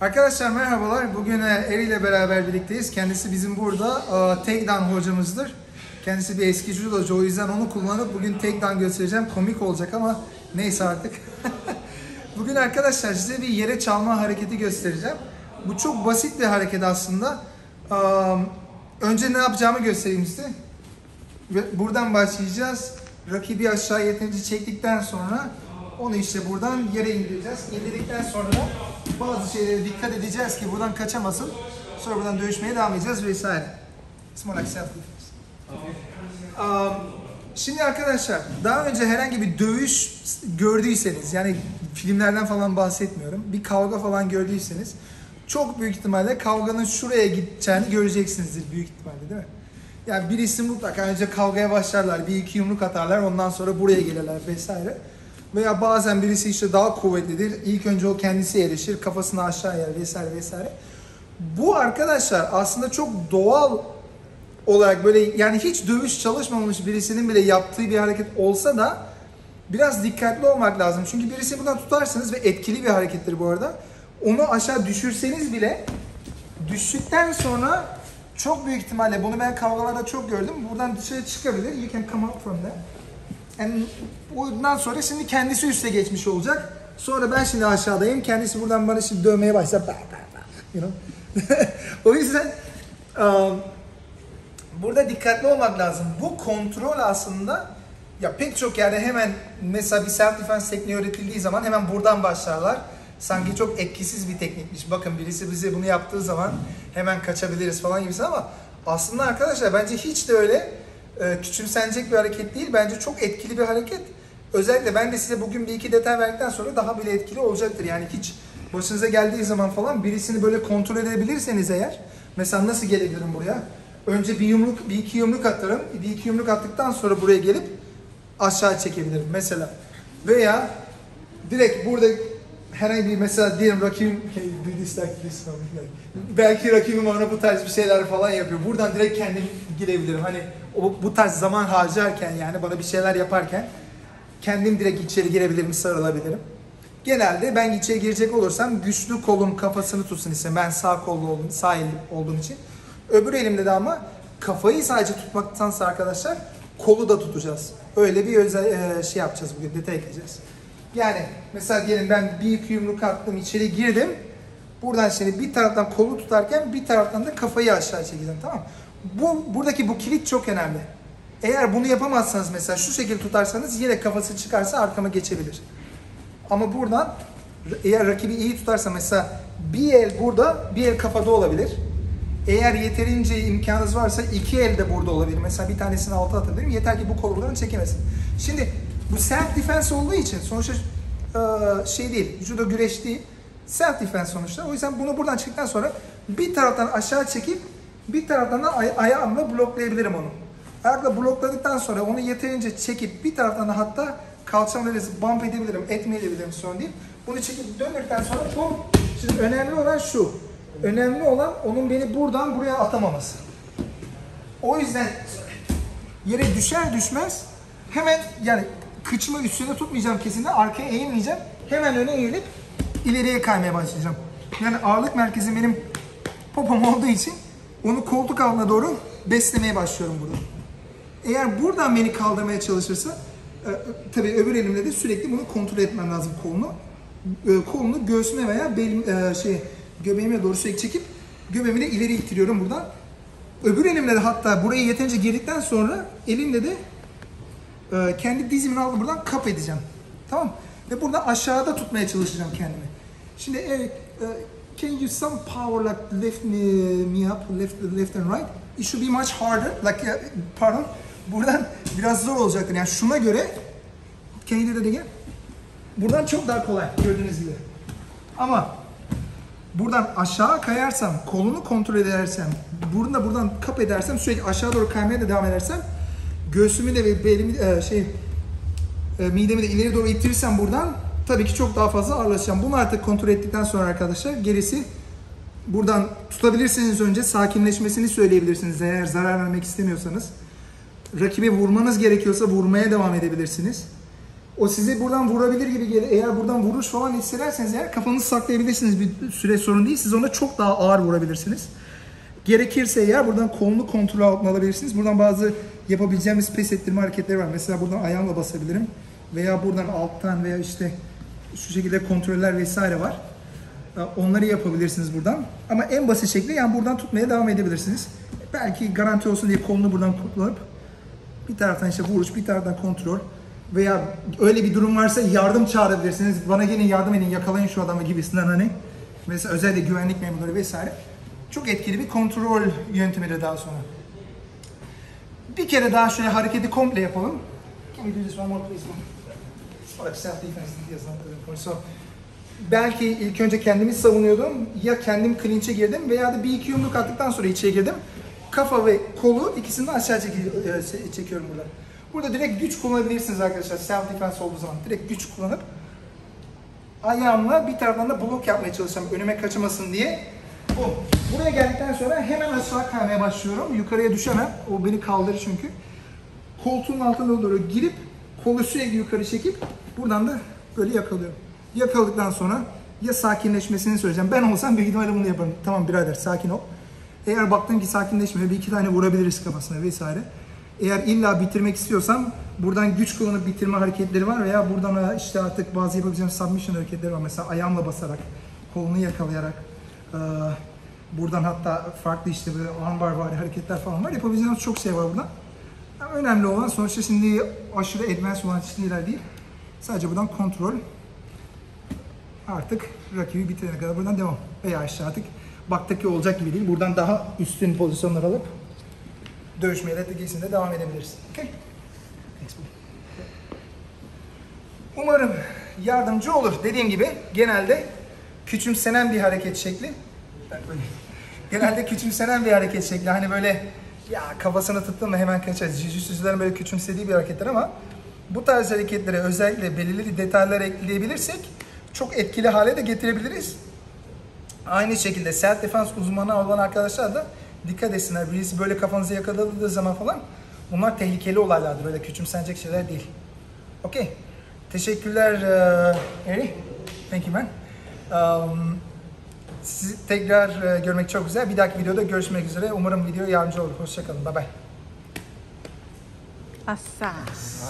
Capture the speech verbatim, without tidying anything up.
Arkadaşlar merhabalar. Bugün Eri ile beraber birlikteyiz. Kendisi bizim burada takedown hocamızdır. Kendisi bir eski judocu, o yüzden onu kullanıp bugün takedown göstereceğim. Komik olacak ama neyse artık. Bugün arkadaşlar size bir yere çalma hareketi göstereceğim. Bu çok basit bir hareket aslında. Önce ne yapacağımı göstereyim size. Buradan başlayacağız. Rakibi aşağı yeterince çektikten sonra onu işte buradan yere indireceğiz. İndirdikten sonra da bazı şeylere dikkat edeceğiz ki buradan kaçamasın. Sonra buradan dövüşmeye devam edeceğiz vesaire. Um, şimdi arkadaşlar, daha önce herhangi bir dövüş gördüyseniz, yani filmlerden falan bahsetmiyorum, bir kavga falan gördüyseniz çok büyük ihtimalle kavganın şuraya gideceğini göreceksinizdir büyük ihtimalle, değil mi? Yani birisi mutlaka önce kavgaya başlarlar, bir iki yumruk atarlar, ondan sonra buraya gelirler vesaire. Veya bazen birisi işte daha kuvvetlidir, ilk önce o kendisi erişir, kafasını aşağı yer vesaire vesaire. Bu arkadaşlar aslında çok doğal olarak, böyle yani hiç dövüş çalışmamış birisinin bile yaptığı bir hareket olsa da biraz dikkatli olmak lazım. Çünkü birisi bundan tutarsanız, ve etkili bir harekettir bu arada, onu aşağı düşürseniz bile düştükten sonra çok büyük ihtimalle, bunu ben kavgalarda çok gördüm, buradan dışarı çıkabilir. You can come out from there. Yani ondan sonra şimdi kendisi üste geçmiş olacak. Sonra ben şimdi aşağıdayım. Kendisi buradan bana şimdi dövmeye başlar. You know? O yüzden um, burada dikkatli olmak lazım. Bu kontrol aslında, ya pek çok yerde hemen mesela bir self defense tekniği öğretildiği zaman hemen buradan başlarlar. Sanki çok etkisiz bir teknikmiş. Bakın birisi bize bunu yaptığı zaman hemen kaçabiliriz falan gibisi, ama aslında arkadaşlar bence hiç de öyle küçümsenecek bir hareket değil. Bence çok etkili bir hareket. Özellikle ben de size bugün bir iki detay verdikten sonra daha bile etkili olacaktır. Yani hiç başınıza geldiği zaman falan birisini böyle kontrol edebilirseniz eğer, mesela nasıl gelebilirim buraya? Önce bir yumruk, bir iki yumruk atarım. Bir iki yumruk attıktan sonra buraya gelip aşağı çekebilirim mesela. Veya direkt burada herhangi bir, mesela diyelim rakibim belki rakibim ona bu tarz bir şeyler falan yapıyor. Buradan direkt kendim girebilirim. Hani o, bu tarz zaman harcarken, yani bana bir şeyler yaparken kendim direkt içeri girebilirim, sarılabilirim. Genelde ben içeri girecek olursam güçlü kolum kafasını tutsun istedim. Ben sağ kollu olduğum, sağ el olduğum için. Öbür elimde de ama kafayı sadece tutmaktansa arkadaşlar kolu da tutacağız. Öyle bir özel e, şey yapacağız bugün, detay ekleyeceğiz. Yani mesela diyelim ben bir iki yumruk attım, içeri girdim. Buradan şimdi bir taraftan kolu tutarken bir taraftan da kafayı aşağı çekeceğim, tamam mı? Bu, buradaki bu kilit çok önemli. Eğer bunu yapamazsanız, mesela şu şekilde tutarsanız, yine kafası çıkarsa arkama geçebilir. Ama buradan eğer rakibi iyi tutarsa, mesela bir el burada, bir el kafada olabilir. Eğer yeterince imkanınız varsa iki el de burada olabilir. Mesela bir tanesini alta atabilirim. Yeter ki bu kol buradan çekemesin. Şimdi bu self defense olduğu için sonuçta şey değil, judo güreş değil. Self defense sonuçta. O yüzden bunu buradan çektikten sonra bir taraftan aşağı çekip bir taraftan da aya ayağımla bloklayabilirim onu. Ayakla blokladıktan sonra onu yeterince çekip bir taraftan da hatta kalçamla bump edebilirim, etmeyebilirim, sorun değil. Bunu çekip döndükten sonra bu, şimdi önemli olan şu. Önemli olan onun beni buradan buraya atamaması. O yüzden yere düşer düşmez hemen, yani kıçımı üstüne tutmayacağım kesinlikle, arkaya eğilmeyeceğim. Hemen öne eğilip ileriye kaymaya başlayacağım. Yani ağırlık merkezi benim popom olduğu için onu koltuk altına doğru beslemeye başlıyorum burada. Eğer buradan beni kaldırmaya çalışırsa, e, tabii öbür elimle de sürekli bunu kontrol etmem lazım kolunu. E, kolunu göğsüme veya belim, e, şey, göbeğime doğru sürekli çekip göbeğimi de ileri ittiriyorum buradan. Öbür elimle de hatta burayı yeterince girdikten sonra elimle de e, kendi dizimin altını buradan kap edeceğim. Tamam. Ve burada aşağıda tutmaya çalışacağım kendimi. Şimdi evet, e, can you use some power like lift me, me up, left, left and right? It should be much harder. Like, pardon, buradan biraz zor olacaktır. Yani şuna göre, can you do that again? Buradan çok daha kolay gördüğünüz gibi. Ama buradan aşağı kayarsam, kolunu kontrol edersem, burnu da buradan kap edersem, sürekli aşağı doğru kaymaya da devam edersem, göğsümü de ve belimi, e, şey, e, midemi de ileri doğru ittirirsem buradan, tabii ki çok daha fazla ağırlaşacağım. Bunu artık kontrol ettikten sonra arkadaşlar, gerisi buradan tutabilirsiniz, önce sakinleşmesini söyleyebilirsiniz eğer zarar vermek istemiyorsanız. Rakibe vurmanız gerekiyorsa vurmaya devam edebilirsiniz. O sizi buradan vurabilir gibi gelir. Eğer buradan vuruş falan hissederseniz eğer kafanızı saklayabilirsiniz, bir süre sorun değil. Siz ona çok daha ağır vurabilirsiniz. Gerekirse eğer buradan kolunu kontrol altına alabilirsiniz. Buradan bazı yapabileceğimiz pes ettirme hareketleri var. Mesela buradan ayağımla basabilirim. Veya buradan alttan veya işte şu şekilde kontroller vesaire var. Onları yapabilirsiniz buradan. Ama en basit şekli yani buradan tutmaya devam edebilirsiniz. Belki garanti olsun diye kolunu buradan kullanıp bir taraftan işte vuruş, bir taraftan kontrol. Veya öyle bir durum varsa yardım çağırabilirsiniz. Bana gelin yardım edin, yakalayın şu adamı gibisinden hani. Mesela özellikle güvenlik memurları vesaire. Çok etkili bir kontrol yöntemiyle daha sonra. Bir kere daha şöyle hareketi komple yapalım. Belki ilk önce kendimi savunuyordum. Ya kendim clinch'e girdim veya da bir iki yumruk attıktan sonra içeri girdim. Kafa ve kolu ikisini de aşağı çekiyorum burada. Burada direkt güç kullanabilirsiniz arkadaşlar. Self defense olduğu zaman direkt güç kullanıp ayağımla bir taraftan da blok yapmaya çalışacağım. Önüme kaçamasın diye. Oh. Buraya geldikten sonra hemen aşağı kaymaya başlıyorum. Yukarıya düşemem. O beni kaldırır çünkü. Koltuğun altına doğru girip kolu sürekli yukarı çekip buradan da böyle yakalıyorum. Yakaladıktan sonra ya sakinleşmesini söyleyeceğim. Ben olsam büyük ihtimalle bunu yaparım. Tamam birader sakin ol. Eğer baktım ki sakinleşmiyor, bir iki tane vurabiliriz kafasına vesaire. Eğer illa bitirmek istiyorsam buradan güç kullanıp bitirme hareketleri var veya buradan işte artık bazı yapabileceğim submission hareketleri var. Mesela ayağımla basarak, kolunu yakalayarak, buradan hatta farklı işte böyle armbar vari hareketler falan var. Yapabileceğimiz çok şey var buradan. Yani önemli olan sonuçta şimdi aşırı advanced olan şeyler değil. Sadece buradan kontrol. Artık rakibi bitirene kadar buradan devam. Veya işte artık baktaki olacak gibi değil. Buradan daha üstün pozisyonlar alıp dövüşmeye de devam edebiliriz. Okay. Umarım yardımcı olur. Dediğim gibi genelde küçümsenen bir hareket şekli. Genelde küçümsenen bir hareket şekli. Hani böyle ya kafasını tuttun mu hemen kaçar. Jiu-jitsucuların böyle küçümsediği bir hareketler ama bu tarz hareketlere özellikle belirli detaylar ekleyebilirsek çok etkili hale de getirebiliriz. Aynı şekilde self defense uzmanı olan arkadaşlar da dikkat etsinler. Birisi böyle kafanızı yakaladığı zaman falan bunlar tehlikeli olaylardır. Böyle küçümsenecek şeyler değil. Okey. Teşekkürler uh, Eri. Thank you man. Um, sizi tekrar uh, görmek çok güzel. Bir dahaki videoda görüşmek üzere. Umarım video yardımcı olur. Hoşçakalın. Bye bye. Asas.